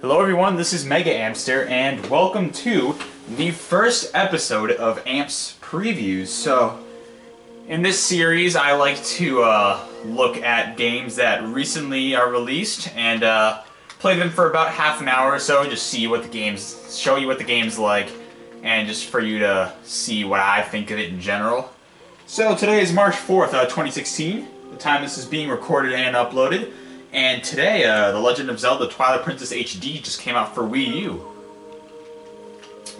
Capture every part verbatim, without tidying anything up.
Hello everyone, this is MegaAmpster, and welcome to the first episode of Amps Previews. So, in this series I like to uh, look at games that recently are released and uh, play them for about half an hour or so, just see what the game's, show you what the game's like, and just for you to see what I think of it in general. So today is March fourth, uh, twenty sixteen, the time this is being recorded and uploaded. And today, uh, The Legend of Zelda Twilight Princess H D just came out for Wii U.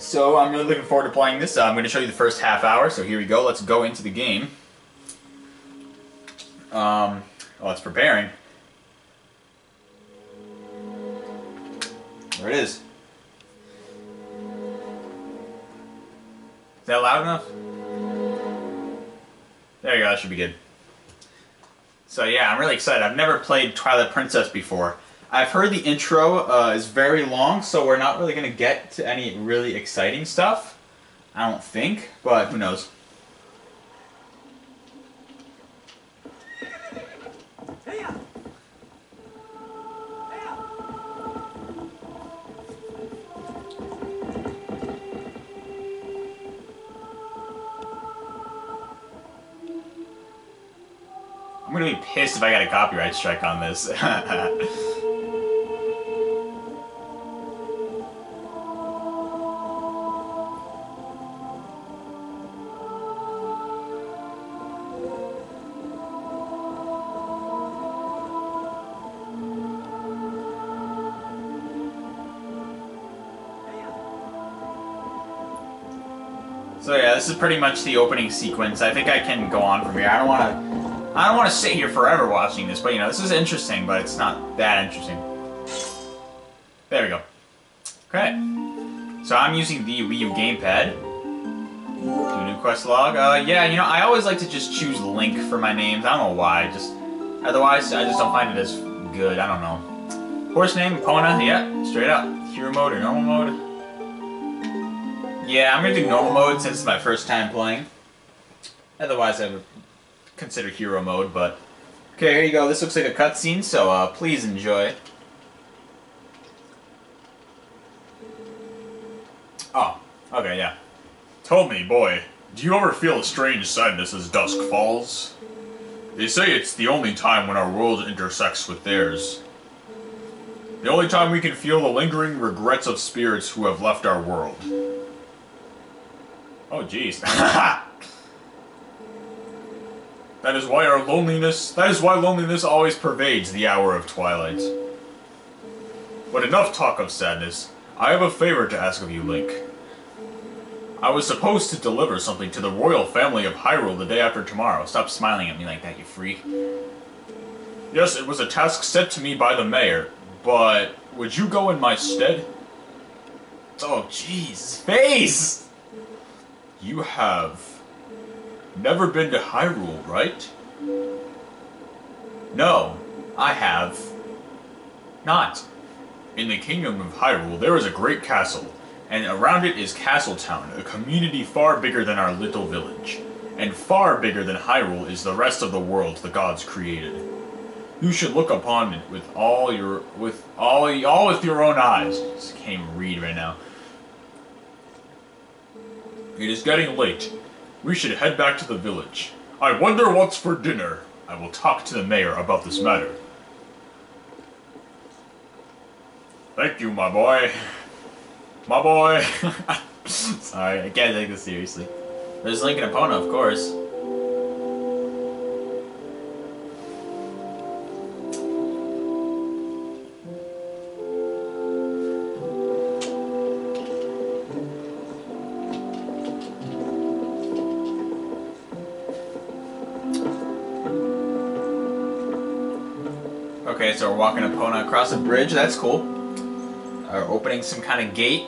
So I'm really looking forward to playing this. Uh, I'm going to show you the first half hour, so here we go. Let's go into the game. Um, oh, it's preparing. There it is. Is that loud enough? There you go, that should be good. So yeah, I'm really excited. I've never played Twilight Princess before. I've heard the intro uh, is very long, so we're not really going to get to any really exciting stuff. I don't think, but who knows. I'm gonna be pissed if I got a copyright strike on this. So yeah, this is pretty much the opening sequence. I think I can go on from here. I don't wanna I don't want to sit here forever watching this, but you know, this is interesting, but it's not that interesting. There we go. Okay. So I'm using the Wii U gamepad. Do new quest log. Uh, yeah, you know, I always like to just choose Link for my names. I don't know why. Just otherwise, I just don't find it as good. I don't know. Horse name, Pona. Yeah, straight up. Hero mode or normal mode? Yeah, I'm gonna do normal mode since it's my first time playing. Otherwise, I would consider hero mode, but okay, here you go. This looks like a cutscene, so uh, please enjoy. Oh, okay, yeah. Tell me, boy, do you ever feel a strange sadness as dusk falls? They say it's the only time when our world intersects with theirs. The only time we can feel the lingering regrets of spirits who have left our world. Oh, jeez. That is why our loneliness, that is why loneliness always pervades the hour of twilight. But enough talk of sadness. I have a favor to ask of you, Link. I was supposed to deliver something to the royal family of Hyrule the day after tomorrow. Stop smiling at me like that, you freak. Yes, it was a task set to me by the mayor, but would you go in my stead? Oh, jeez, face! You have never been to Hyrule, right? No, I have not. In the kingdom of Hyrule, there is a great castle, and around it is Castle Town, a community far bigger than our little village, and far bigger than Hyrule is the rest of the world the gods created. You should look upon it with all your, with all, all with your own eyes. Just can't even read right now. It is getting late. We should head back to the village. I wonder what's for dinner. I will talk to the mayor about this matter. Thank you, my boy. My boy. Sorry, I can't take this seriously. There's Link and Epona, of course. Okay, so we're walking Epona across a bridge, that's cool. We're opening some kind of gate.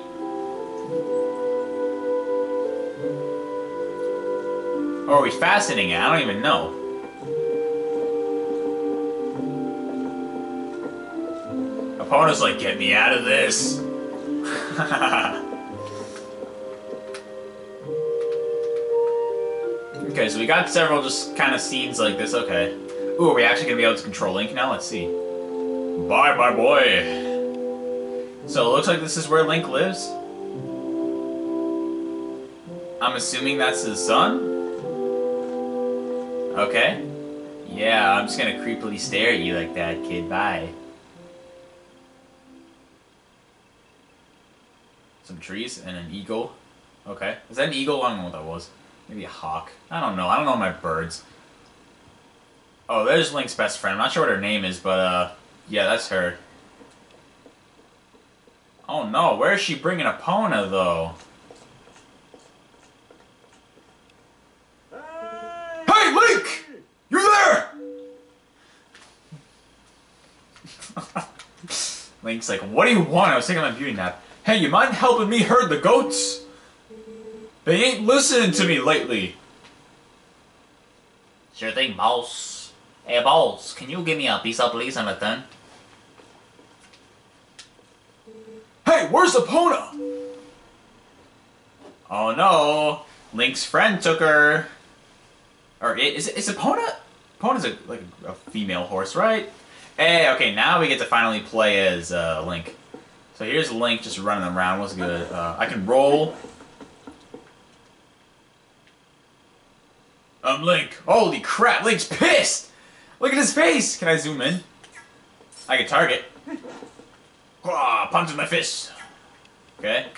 Or are we fastening it? I don't even know. Epona's like, get me out of this! Okay, so we got several just kind of scenes like this, okay. Ooh, are we actually going to be able to control Link now? Let's see. Bye, my boy. So it looks like this is where Link lives. I'm assuming that's his son? Okay. Yeah, I'm just gonna creepily stare at you like that, kid. Bye. Some trees and an eagle. Okay. Is that an eagle? I don't know what that was. Maybe a hawk. I don't know. I don't know my birds. Oh, there's Link's best friend. I'm not sure what her name is, but, uh, yeah, that's her. Oh, no. Where is she bringing Epona, though? Hey, Link! You're there! Link's like, what do you want? I was taking my beauty nap. Hey, you mind helping me herd the goats? They ain't listening to me lately. Sure thing, boss. Hey, boss, can you give me a pizza, please, and a ten? Hey, where's Epona? Oh no, Link's friend took her. Or is is Epona? Epona's a, like a female horse, right? Hey, okay, now we get to finally play as uh, Link. So here's Link just running around. What's good? Uh, I can roll. I'm Link. Holy crap, Link's pissed! Look at his face! Can I zoom in? I can target. Ah, punch in my fist. Okay.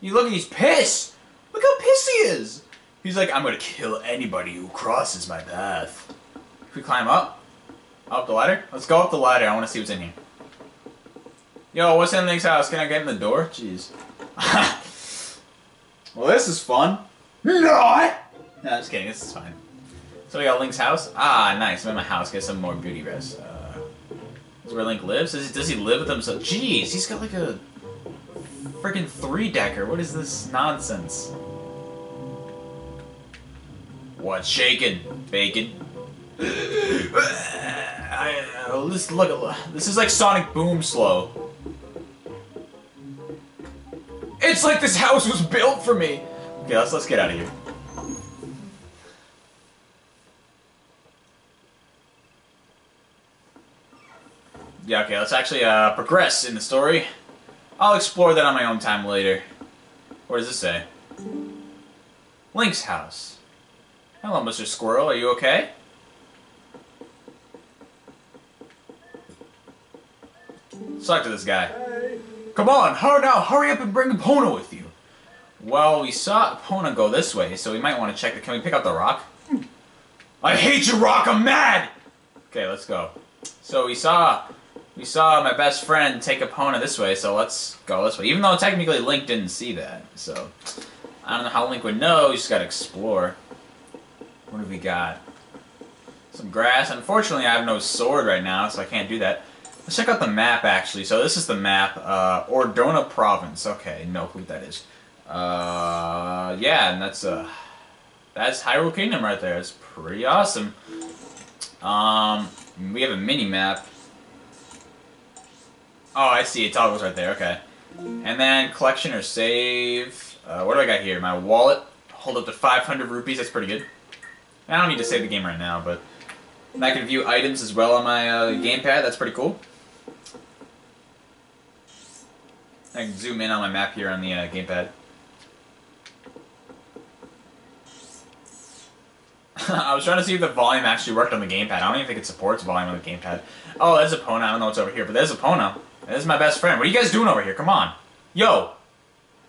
You look, he's pissed! Look how pissed he is! He's like, I'm gonna kill anybody who crosses my path. Can we climb up? Up the ladder? Let's go up the ladder, I wanna see what's in here. Yo, what's in Link's house? Can I get in the door? Jeez. Well, this is fun. Not! No, just kidding, this is fine. So we got Link's house. Ah, nice, I'm in my house, get some more beauty rest. Uh, this is where Link lives? Does he, does he live with himself? Jeez, he's got like a freaking three-decker. What is this nonsense? What's shaking, bacon? I, uh, this, look, this is like Sonic Boom slow. It's like this house was built for me! Okay, let's, let's get out of here. Yeah, okay, let's actually uh, progress in the story. I'll explore that on my own time later. What does this say? Link's house. Hello, Mister Squirrel, are you okay? Let's talk to this guy. Hey. Come on, hurry now, hurry up and bring Epona with you. Well, we saw Epona go this way, so we might want to check the. Can we pick up the rock? I hate you, rock, I'm mad! Okay, let's go. So we saw... We saw my best friend take Epona this way, so let's go this way. Even though technically Link didn't see that, so... I don't know how Link would know, you just gotta explore. What have we got? Some grass. Unfortunately, I have no sword right now, so I can't do that. Let's check out the map, actually. So this is the map. Uh, Ordona Province. Okay, no clue what that is. Uh, yeah, and that's, uh... That's Hyrule Kingdom right there. It's pretty awesome. Um, we have a mini-map. Oh, I see. It toggles right there. Okay. And then collection or save. Uh, what do I got here? My wallet. Hold up to five hundred rupees. That's pretty good. I don't need to save the game right now, but I can view items as well on my uh, gamepad. That's pretty cool. I can zoom in on my map here on the uh, gamepad. I was trying to see if the volume actually worked on the gamepad. I don't even think it supports volume on the gamepad. Oh, there's Epona. I don't know what's over here, but there's Epona. This is my best friend. What are you guys doing over here? Come on. Yo.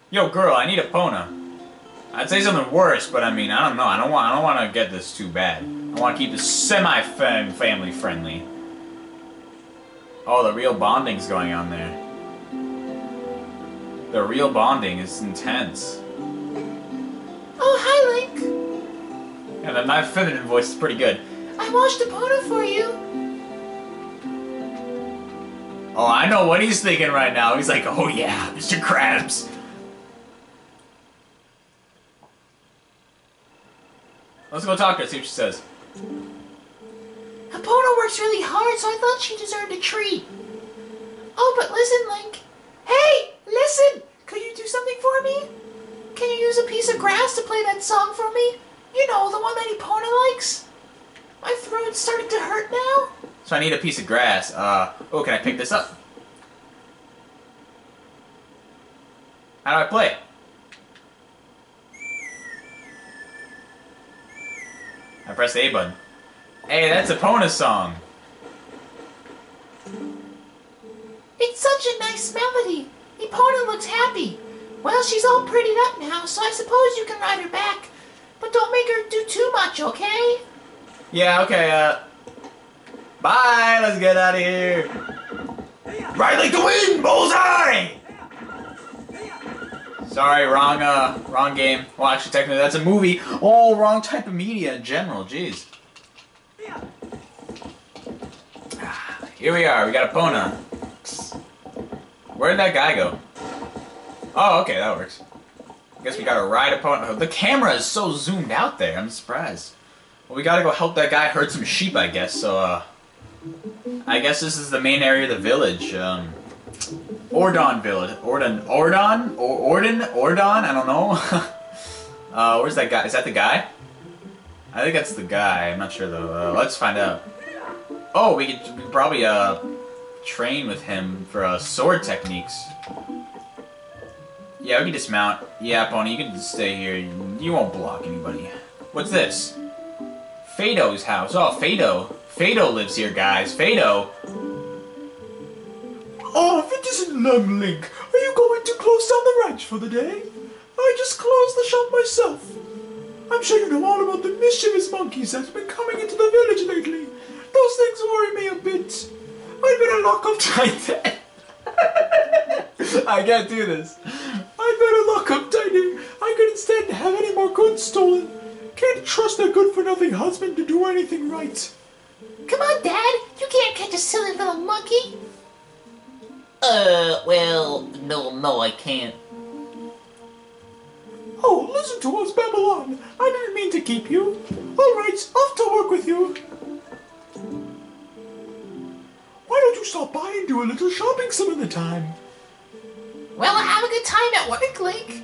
Yo, girl, I need Epona. I'd say something worse, but I mean, I don't know. I don't want I don't want to get this too bad. I want to keep this semi-family friendly. Oh, the real bonding's going on there. The real bonding is intense. Oh, hi, Link. And then my feminine voice is pretty good. I watched Epona for you. Oh, I know what he's thinking right now. He's like, oh yeah, Mister Krabs. Let's go talk to her, see what she says. Epona works really hard, so I thought she deserved a treat. Oh, but listen, Link. Hey, listen! Could you do something for me? Can you use a piece of grass to play that song for me? You know, the one that Epona likes? My throat's starting to hurt now. So I need a piece of grass. Uh, oh, can I pick this up? How do I play? I press the A button. Hey, that's a Pona song. It's such a nice melody. Epona looks happy. Well, she's all prettied up now, so I suppose you can ride her back. But don't make her do too much, okay? Yeah, okay, uh... bye, let's get out of here. Ride like the wind, bullseye! Sorry, wrong, uh, wrong game. Well, actually, technically, that's a movie. Oh, wrong type of media in general, jeez. Ah, here we are, we got Epona. Where'd that guy go? Oh, okay, that works. I guess we gotta ride Epona. Oh, the camera is so zoomed out there, I'm surprised. Well, we gotta go help that guy herd some sheep, I guess, so, uh... I guess this is the main area of the village, um... Ordon Village. Ordon? Ordon? Or Ordon? Ordon? I don't know. uh, where's that guy? Is that the guy? I think that's the guy. I'm not sure though. Uh, let's find out. Oh, we could, we could probably uh, train with him for uh, sword techniques. Yeah, we can dismount. Yeah, Pony, you can just stay here. You won't block anybody. What's this? Fado's house. Oh, Fado. Fado lives here, guys. Fado. Oh, if it isn't love, Link, are you going to close down the ranch for the day? I just closed the shop myself. I'm sure you know all about the mischievous monkeys that have been coming into the village lately. Those things worry me a bit. I'd better lock up tight. I can't do this. I'd better lock up tightly. I could instead have any more goods stolen. Can't trust a good-for-nothing husband to do anything right. Come on, Dad. You can't catch a silly little monkey. Uh, well, no, no, I can't. Oh, listen to us, Babylon. I didn't mean to keep you. All right, off to work with you. Why don't you stop by and do a little shopping some of the time? Well, have a good time at work, Link.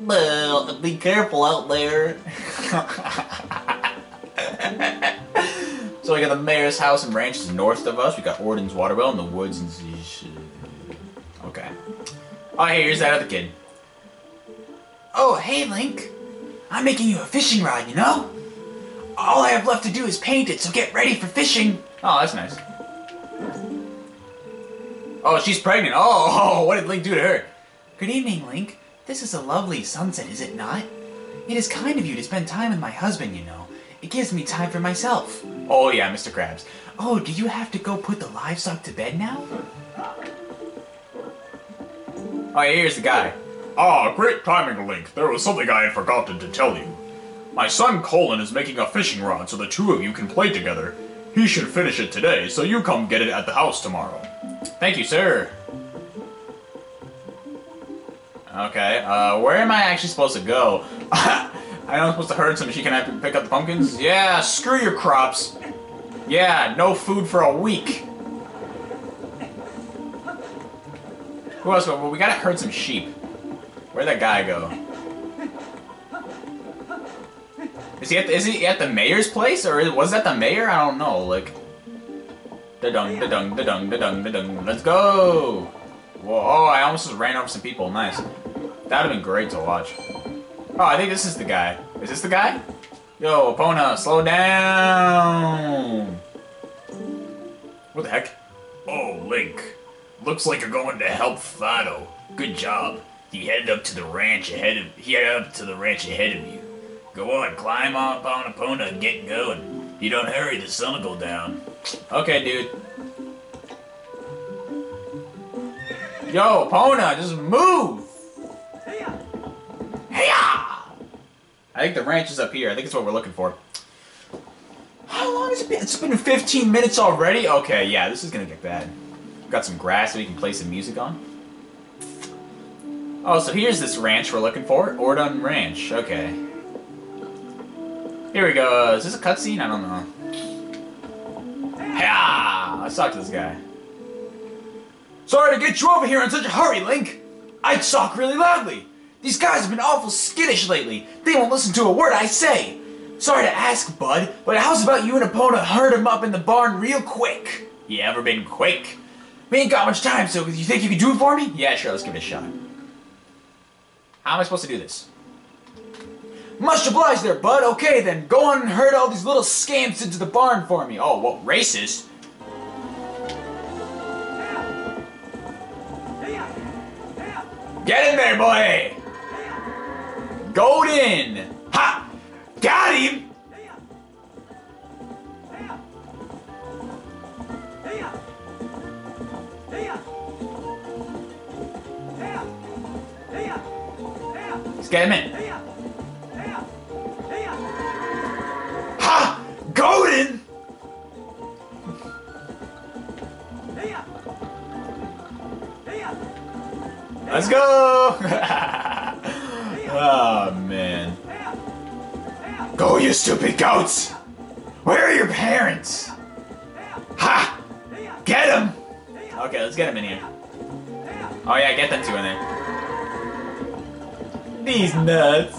Well, be careful out there. So we got the mayor's house and ranch is north of us. We got Ordon's waterwell in the woods and okay. Oh, hey, here's that other kid. Oh, hey, Link. I'm making you a fishing rod, you know? All I have left to do is paint it, so get ready for fishing. Oh, that's nice. Oh, she's pregnant. Oh, what did Link do to her? Good evening, Link. This is a lovely sunset, is it not? It is kind of you to spend time with my husband, you know. It gives me time for myself. Oh yeah, Mister Krabs. Oh, do you have to go put the livestock to bed now? Oh, here's the guy. Ah, great timing, Link. There was something I had forgotten to tell you. My son Colin is making a fishing rod so the two of you can play together. He should finish it today, so you come get it at the house tomorrow. Thank you, sir. Okay, uh, where am I actually supposed to go? I know I'm supposed to herd some sheep. Can I pick up the pumpkins? Yeah, screw your crops. Yeah, no food for a week. Who else? Well, we gotta herd some sheep. Where'd that guy go? Is he at the, is he at the mayor's place or was that the mayor? I don't know. Like, da dung, da dung, da dung, da dung, da dung. Let's go. Whoa! Oh, I almost just ran over some people. Nice. That'd have been great to watch. Oh, I think this is the guy. Is this the guy? Yo, Epona, slow down! What the heck? Oh, Link. Looks like you're going to help Fado. Good job. He headed up to the ranch ahead of he headed up to the ranch ahead of you. Go on, climb up on Epona and get going. If you don't hurry, the sun'll go down. Okay, dude. Yo, Epona, just move! I think the ranch is up here. I think it's what we're looking for. How long has it been? It's been fifteen minutes already? Okay, yeah, this is gonna get bad. We've got some grass that we can play some music on. Oh, so here's this ranch we're looking for. Ordon Ranch. Okay. Here we go. Is this a cutscene? I don't know. Yeah! Let's talk to this guy. Sorry to get you over here in such a hurry, Link! I'd talk really loudly! These guys have been awful skittish lately. They won't listen to a word I say. Sorry to ask, bud, but how's about you and Epona herd them up in the barn real quick? You ever been quick? We ain't got much time, so you think you can do it for me? Yeah, sure, let's give it a shot. How am I supposed to do this? Much obliged there, bud. Okay, then go on and herd all these little scamps into the barn for me. Oh, what, racist? Get in there, boy! Go in! Ha! Got him! Let's get him in. Ha! Golden! Let's go! Oh, man. Go, you stupid goats! Where are your parents? Ha! Get them! Okay, let's get them in here. Oh, yeah, get them two in there. These nuts.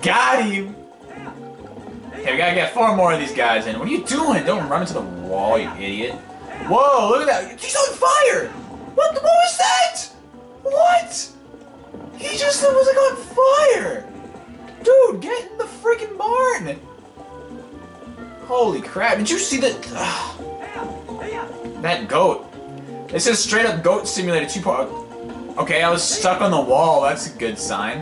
Got him. Okay, we gotta get four more of these guys in. What are you doing? Don't run into the wall, you idiot. Whoa, look at that. He's on fire. What the, what was that? What? He just was like on fire. Dude, get in the freaking barn. Holy crap. Did you see that? Ugh. That goat. This is straight up Goat Simulator two point oh. Okay, I was stuck on the wall. That's a good sign.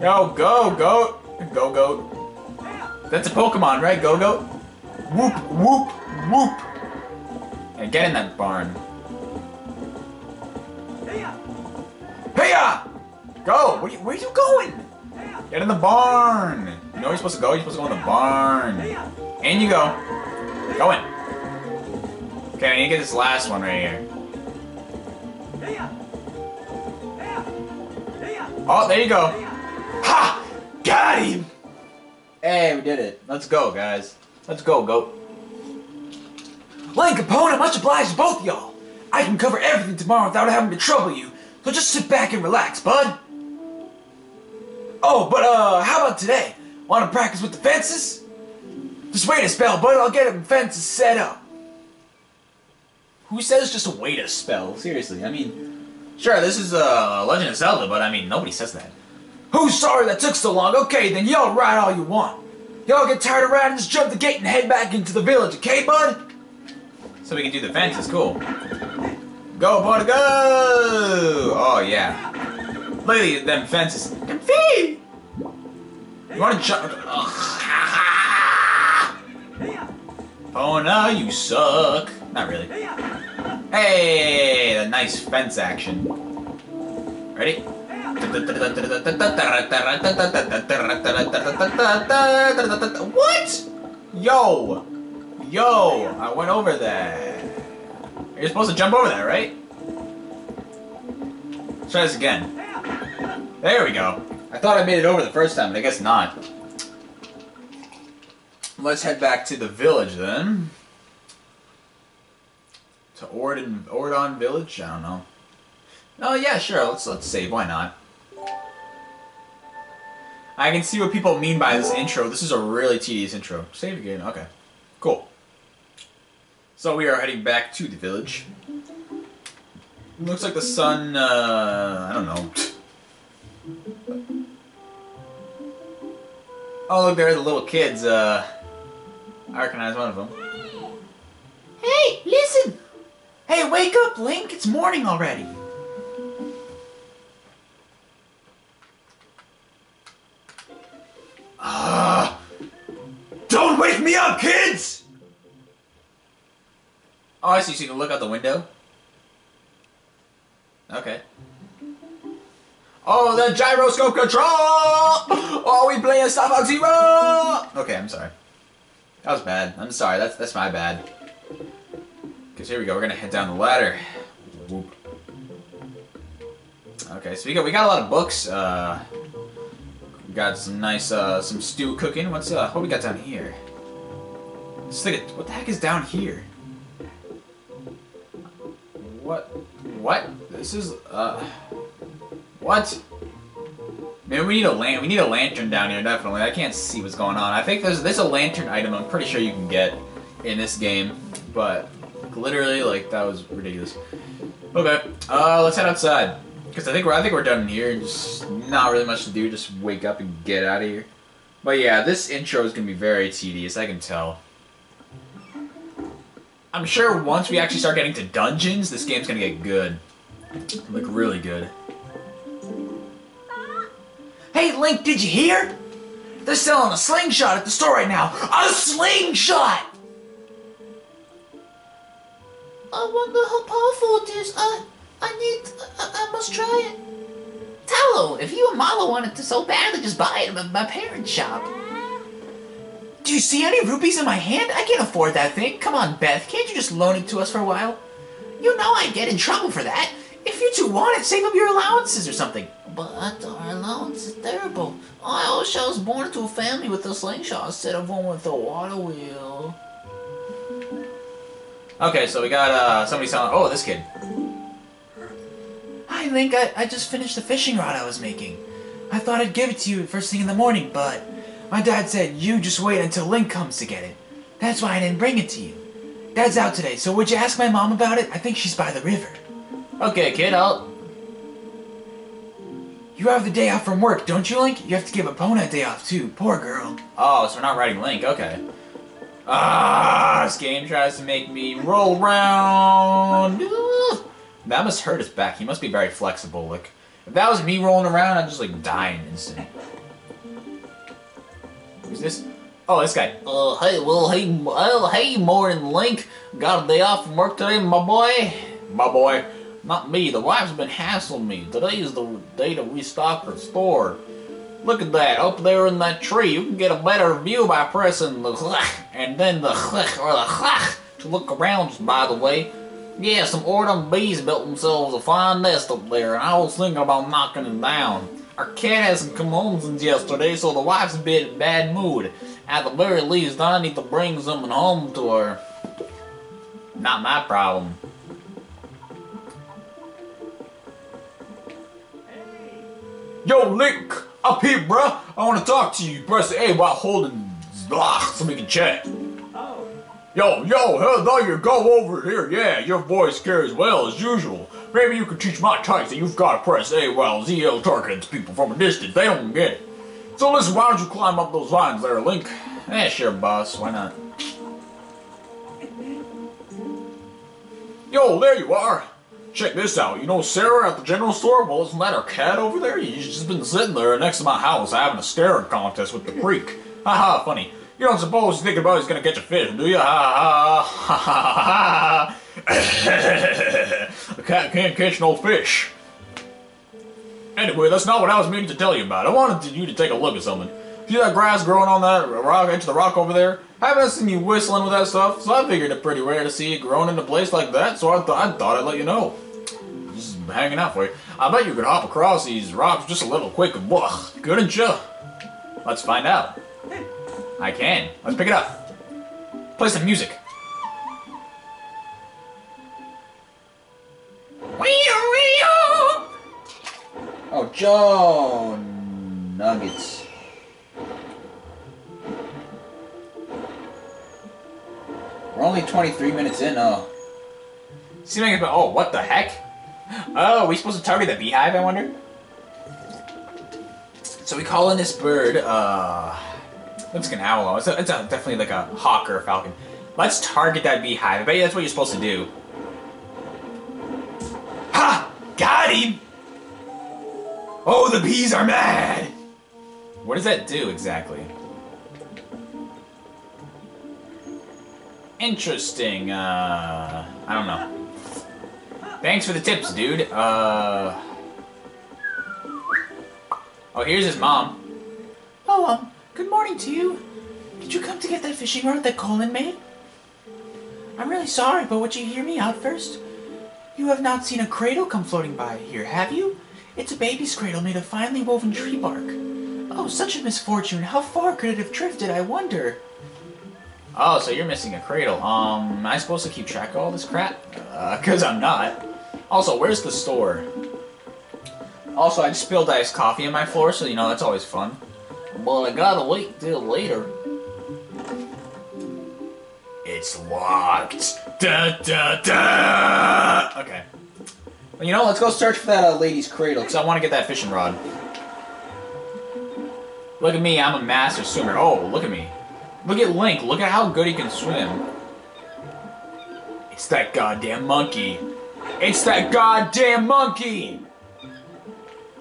Yo, go, goat. Go, goat. That's a Pokemon, right? Go, goat. Whoop, whoop, whoop. And get in that barn. Hey-ya! Go! Where are, you, where are you going? Get in the barn. You know where you're supposed to go? You're supposed to go in the barn. In you go. Go in. Okay, I need to get this last one right here. Oh, there you go. Ha! Got him! Hey, we did it. Let's go, guys. Let's go, goat. Link, opponent, much obliged to both y'all. I can cover everything tomorrow without having to trouble you, so just sit back and relax, bud. Oh, but uh, how about today? Want to practice with the fences? Just wait a spell, bud. I'll get them fences set up. Who says just wait a spell? Seriously, I mean... Sure, this is uh, Legend of Zelda, but I mean, nobody says that. Who's sorry that took so long? Okay, then y'all ride all you want. Y'all get tired of riding, just jump the gate and head back into the village, okay, bud? So we can do the fences, cool. Go, bud, go! Oh, yeah. Look at them fences. Them feet! You wanna jump? Oh, no, you suck. Not really. Hey, the nice fence action. Ready? What? Yo! Yo! I went over that. You're supposed to jump over that, right? Let's try this again. There we go. I thought I made it over the first time, but I guess not. Let's head back to the village then. To Ordon, Ordon Village? I don't know. Oh yeah, sure. Let's let's save. Why not? I can see what people mean by this intro. This is a really tedious intro. Save again. Okay, cool. So we are heading back to the village. Looks like the sun. Uh, I don't know. Oh look, there are the little kids. Uh, I recognize one of them. Hey, listen. Hey, wake up, Link! It's morning already! Ah! Uh, don't wake me up, kids! Oh, I see, so you can look out the window? Okay. Oh, the gyroscope control! Oh, we play a Star Fox Zero! Okay, I'm sorry. That was bad. I'm sorry, that's, that's my bad. Because here we go, we're gonna head down the ladder. Whoop. Okay, so we got we got a lot of books. Uh, we got some nice uh, some stew cooking. What's uh what we got down here? Let's look at what the heck is down here. What what this is uh what? Man, we need a lan we need a lantern down here definitely. I can't see what's going on. I think there's there's a lantern item. I'm pretty sure you can get in this game, but. Literally, like, that was ridiculous. Okay, uh, let's head outside. Because I think we're I think we're done here. Just not really much to do. Just wake up and get out of here. But yeah, this intro is gonna be very tedious. I can tell. I'm sure once we actually start getting to dungeons, this game's gonna get good. Like really good. Hey Link, did you hear? They're selling a slingshot at the store right now. A slingshot! I wonder how powerful it is. I, I need, I, I must try it. Talo, if you and Mala wanted to so badly, just buy it at my parents' shop. Do you see any rupees in my hand? I can't afford that thing. Come on, Beth, can't you just loan it to us for a while? You know I'd get in trouble for that. If you two want it, save up your allowances or something. But our allowance is terrible. I wish I was born into a family with a slingshot instead of one with a water wheel. Okay, so we got uh, somebody selling. Oh, this kid. Hi, Link. I, I just finished the fishing rod I was making. I thought I'd give it to you first thing in the morning, but my dad said you just wait until Link comes to get it. That's why I didn't bring it to you. Dad's out today, so would you ask my mom about it? I think she's by the river. Okay, kid, I'll... You have the day off from work, don't you, Link? You have to give Epona a day off, too. Poor girl. Oh, so we're not riding Link. Okay. Ah, this game tries to make me roll round. That must hurt his back. He must be very flexible. Like, if that was me rolling around, I'd just, like, dying instantly. Who's this? Oh, this guy. Uh, hey, well, hey, well, hey, morning, Link. Got a day off from work today, my boy. My boy. Not me, the wife's been hassling me. Today is the day that we stopped her store. Look at that, up there in that tree. You can get a better view by pressing the and then the or the to look around, by the way. Yeah, some Ordon bees built themselves a fine nest up there, and I was thinking about knocking them down. Our cat hasn't come home since yesterday, so the wife's a bit in a bad mood. At the very least, I need to bring someone home to her. Not my problem. Yo, Link! Up here, bruh! I wanna talk to you. Press A while holding blah, so we can chat. Oh. Yo, yo, hell no, you go over here. Yeah, your voice carries well as usual. Maybe you could teach my types that you've gotta press A while Z L targets people from a distance. They don't get it. So listen, why don't you climb up those vines there, Link? Eh, sure, boss. Why not? Yo, there you are. Check this out, you know Sarah at the general store? Well, isn't that her cat over there? She's just been sitting there next to my house having a staring contest with the creek. Haha, funny. You don't suppose you think anybody's gonna catch a fish, do you? Ha ha ha ha ha. The cat can't catch no fish. Anyway, that's not what I was meaning to tell you about. I wanted you to take a look at something. See that grass growing on that rock, edge of the rock over there? I haven't seen you whistling with that stuff, so I figured it's pretty rare to see it growing in a place like that, so I, th I thought I'd let you know. Just hanging out for you. I bet you could hop across these rocks just a little quick and blah, couldn't you? Let's find out. I can. Let's pick it up. Play some music. Oh, Joe Nuggets. We're only twenty-three minutes in, oh. See, like, oh, what the heck? Oh, are we supposed to target the beehive, I wonder? So we call in this bird, uh... looks like an owl. It's, a, it's a, definitely like a hawk or a falcon. Let's target that beehive. I bet you that's what you're supposed to do. Ha! Got him! Oh, the bees are mad! What does that do, exactly? Interesting, uh, I don't know. Thanks for the tips, dude. Uh, oh, here's his mom. Oh, um, good morning to you. Did you come to get that fishing rod that Colin made? I'm really sorry, but would you hear me out first? You have not seen a cradle come floating by here, have you? It's a baby's cradle made of finely woven tree bark. Oh, such a misfortune. How far could it have drifted, I wonder? Oh, so you're missing a cradle. Um, am I supposed to keep track of all this crap? Uh, cause I'm not. Also, where's the store? Also, I just spilled iced coffee on my floor, so you know, that's always fun. But I gotta wait till later. It's locked. Da da da! Okay. Well, you know, let's go search for that uh, lady's cradle, because I want to get that fishing rod. Look at me, I'm a master swimmer. Oh, look at me. Look at Link, look at how good he can swim. It's that goddamn monkey. It's that goddamn monkey!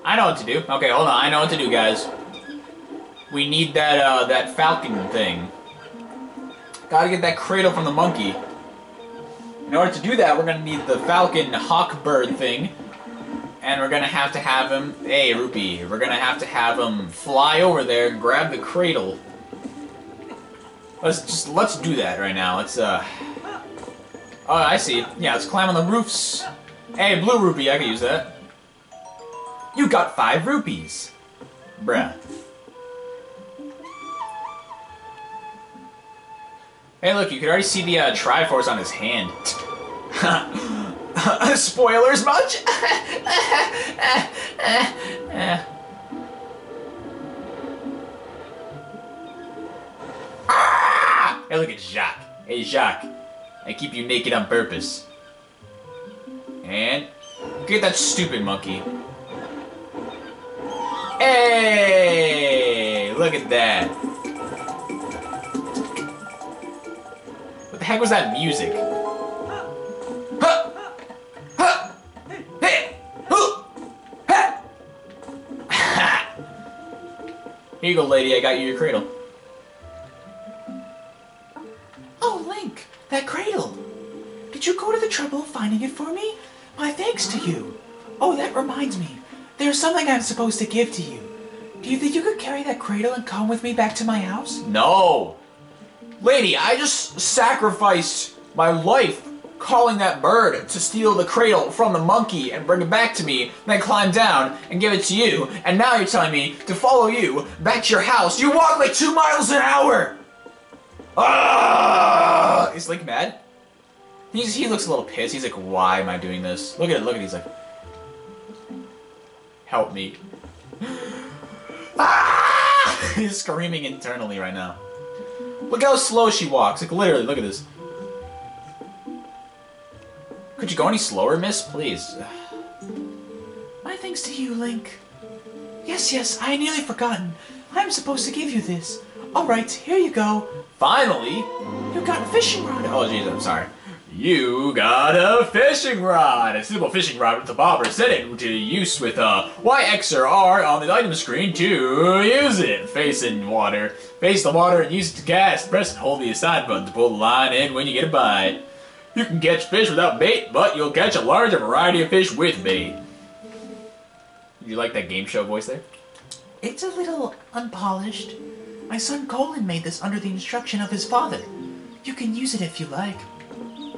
I know what to do. Okay, hold on, I know what to do, guys. We need that, uh, that falcon thing. Gotta get that cradle from the monkey. In order to do that, we're gonna need the falcon hawk bird thing. And we're gonna have to have him... Hey, Rupee. We're gonna have to have him fly over there and grab the cradle. Let's just... Let's do that right now. Let's, uh... Oh, I see. Yeah, let's climb on the roofs. Hey, blue rupee. I could use that. You got five rupees. Bruh. Hey, look, you can already see the uh, Triforce on his hand. Spoilers much? Ah! Hey, look at Jacques. Hey, Jacques. I keep you naked on purpose. And get that stupid monkey. Hey! Look at that. What the heck was that music? Here you go, lady. I got you your cradle. That cradle! Did you go to the trouble of finding it for me? My thanks to you! Oh, that reminds me. There's something I'm supposed to give to you. Do you think you could carry that cradle and come with me back to my house? No! Lady, I just sacrificed my life calling that bird to steal the cradle from the monkey and bring it back to me, then climb down and give it to you, and now you're telling me to follow you back to your house. You walk like two miles an hour! Ah! Is Link mad? He's, he looks a little pissed. He's like, why am I doing this? Look at it, look at it. He's like, help me. Ah! He's screaming internally right now. Look how slow she walks. Like, literally, look at this. Could you go any slower, miss? Please. My thanks to you, Link. Yes, yes, I nearly forgotten. I'm supposed to give you this. Alright, here you go. Finally, you got a fishing rod. Oh, jeez, I'm sorry. You got a fishing rod. A simple fishing rod with the bobber. Set it to use with uh, Y, X, or R on the item screen to use it. Face in water. Face the water and use it to cast. Press and hold the aside button to pull the line in when you get a bite. You can catch fish without bait, but you'll catch a larger variety of fish with bait. You like that game show voice there? It's a little unpolished. My son Colin made this under the instruction of his father. You can use it if you like.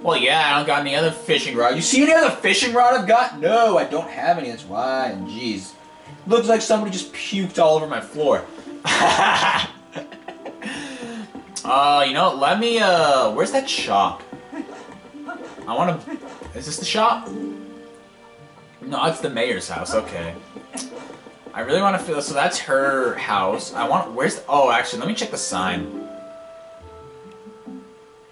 Well, yeah, I don't got any other fishing rod. You see any other fishing rod I've got? No, I don't have any. That's why. And jeez, looks like somebody just puked all over my floor. uh, you know, let me. Uh, where's that shop? I want to. Is this the shop? No, it's the mayor's house. Okay. I really want to feel... So that's her house. I want... Where's... The, oh, actually, let me check the sign.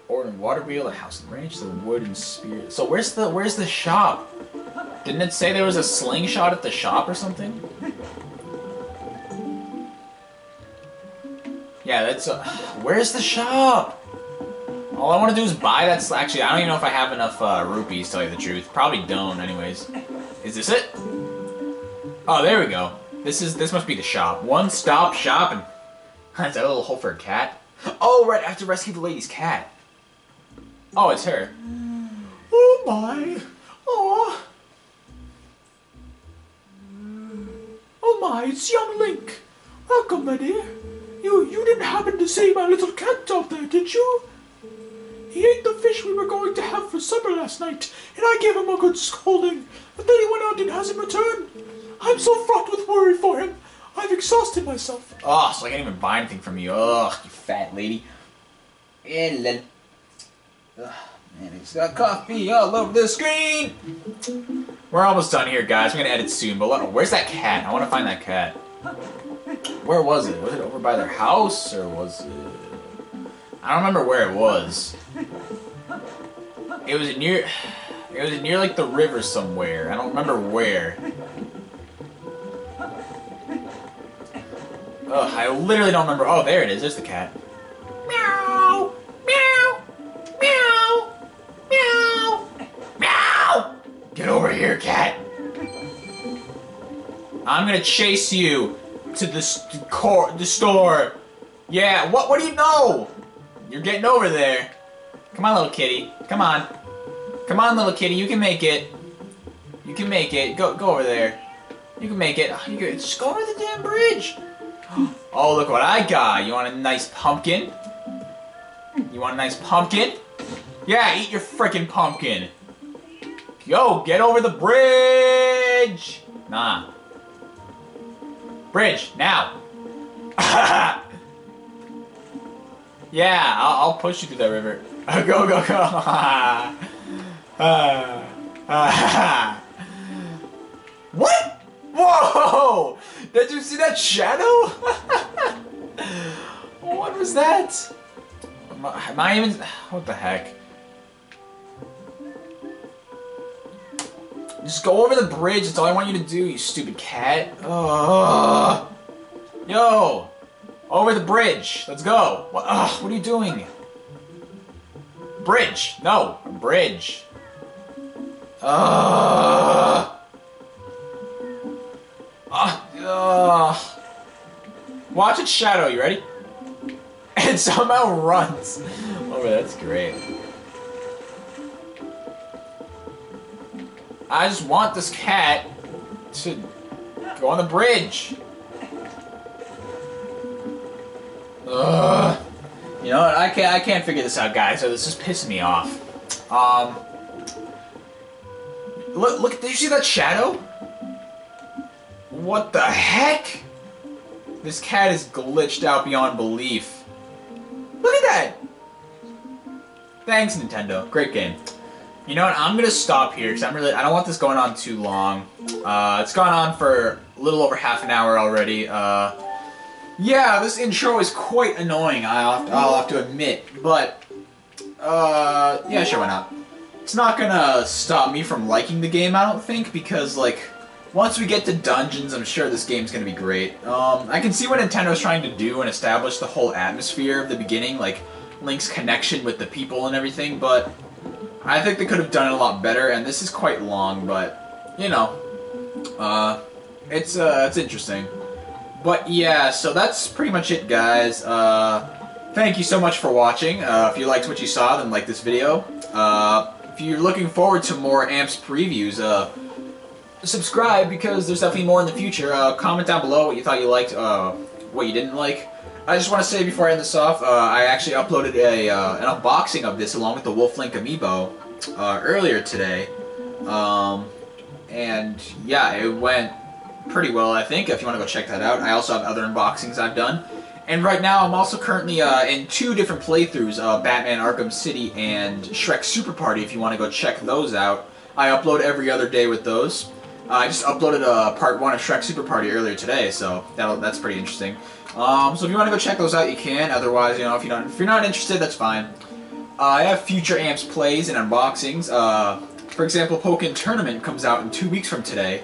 Ordon water wheel, the house and ranch, the wood and spear... So where's the... Where's the shop? Didn't it say there was a slingshot at the shop or something? Yeah, that's... Uh, where's the shop? All I want to do is buy that... Actually, I don't even know if I have enough uh, rupees, to tell you the truth. Probably don't, anyways. Is this it? Oh, there we go. This is this must be the shop. One-stop shopping. Is that a little hole for a cat? Oh, right. I have to rescue the lady's cat. Oh, it's her. Oh my. Oh. Oh my, it's young Link. Welcome, my dear. You you didn't happen to see my little cat out there, did you? He ate the fish we were going to have for supper last night, and I gave him a good scolding. But then he went out and hasn't returned. I'm so fraught with worry for him. I've exhausted myself. Oh, so I can't even buy anything from you. Ugh, you fat lady. And then... Ugh, man, it's got coffee all over the screen. We're almost done here, guys. We're going to edit soon, but look, where's that cat? I want to find that cat. Where was it? Was it over by their house, or was it... I don't remember where it was. It was near... It was near like the river somewhere. I don't remember where. Ugh, I literally don't remember. Oh, there it is. There's the cat. Meow! Meow! Meow! Meow! Meow! Get over here, cat! I'm gonna chase you to the, st core the store. Yeah, what? What do you know? You're getting over there. Come on, little kitty. Come on. Come on, little kitty. You can make it. You can make it. Go, go over there. You can make it. Oh, you can, just go over the damn bridge. Oh, look what I got. You want a nice pumpkin? You want a nice pumpkin? Yeah, eat your frickin' pumpkin. Yo, get over the bridge. Nah. Bridge, now. Yeah, I'll, I'll push you through that river. Go, go, go. uh, uh, what? Whoa! Did you see that shadow? What was that? Am I, am I even... What the heck? Just go over the bridge. That's all I want you to do, you stupid cat. Ugh. Yo! Over the bridge. Let's go. What, ugh, what are you doing? Bridge. No. Bridge. Ugh. Ugh. Ugh. Watch it shadow. You ready? It somehow runs. Oh, that's great. I just want this cat to go on the bridge. Ugh. You know what? I can't. I can't figure this out, guys. So this is pissing me off. Um. Look! Look! Did you see that shadow? What the heck? This cat is glitched out beyond belief. Look at that! Thanks, Nintendo. Great game. You know what? I'm gonna stop here because I'm really. I don't want this going on too long. Uh, it's gone on for a little over half an hour already. Uh. Yeah, this intro is quite annoying, I'll have to, I'll have to admit, but, uh, yeah, sure, why not? It's not gonna stop me from liking the game, I don't think, because, like, once we get to dungeons, I'm sure this game's gonna be great. Um, I can see what Nintendo's trying to do and establish the whole atmosphere of the beginning, like, Link's connection with the people and everything, but I think they could have done it a lot better, and this is quite long, but, you know, uh, it's, uh, it's interesting. But yeah, so that's pretty much it, guys. Uh, thank you so much for watching. Uh, if you liked what you saw, then like this video. Uh, if you're looking forward to more Amps previews, uh, subscribe because there's definitely more in the future. Uh, comment down below what you thought you liked, uh, what you didn't like. I just want to say before I end this off, uh, I actually uploaded a uh, an unboxing of this along with the Wolf Link Amiibo uh, earlier today. Um, and yeah, it went pretty well, I think, if you want to go check that out. I also have other unboxings I've done. And right now, I'm also currently uh, in two different playthroughs, uh, Batman Arkham City and Shrek Super Party, if you want to go check those out. I upload every other day with those. Uh, I just uploaded uh, part one of Shrek Super Party earlier today, so that'll, that's pretty interesting. Um, so if you want to go check those out, you can. Otherwise, you know, if, you don't, if you're not interested, that's fine. Uh, I have future Amps plays and unboxings. Uh, for example, Pokken Tournament comes out in two weeks from today.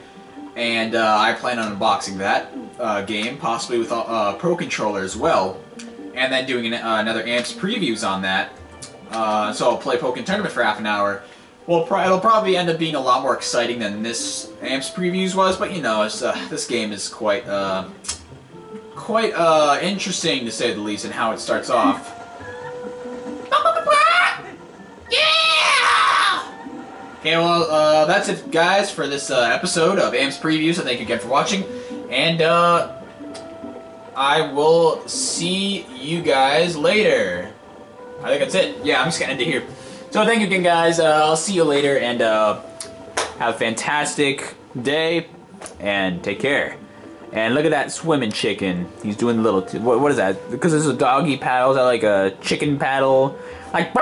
And uh, I plan on unboxing that uh, game, possibly with a uh, Pro Controller as well, and then doing an, uh, another Amps Previews on that. Uh, so I'll play Pokken Tournament for half an hour. Well, pro it'll probably end up being a lot more exciting than this Amps Previews was, but you know, it's, uh, this game is quite uh, quite uh, interesting, to say the least, in how it starts off. Okay, well, uh, that's it, guys, for this uh, episode of Amps Previews. So thank you again for watching, and uh, I will see you guys later. I think that's it. Yeah, I'm just gonna end it here. So thank you again, guys. Uh, I'll see you later, and uh, have a fantastic day, and take care. And look at that swimming chicken. He's doing the little. T what, what is that? Because this is a doggy paddle. Is that like a chicken paddle? Like.